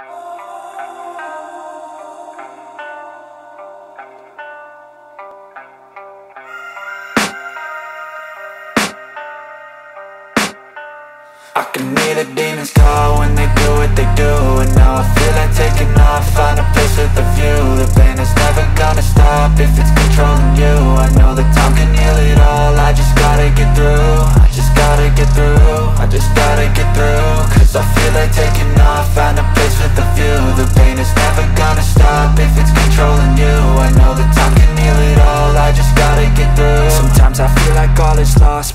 I can hear the demons call when they do what they do, and now I feel like taking off, find a place with a view. The pain is never gonna stop if it's controlling you. I know that time can heal it all, I just gotta get through. I just gotta get through, I just gotta get through. Cause I feel like taking off, find a place with a view. The pain is never gonna stop if it's controlling you. I know that time can heal it all, I just gotta get through. Sometimes I feel like all is lost,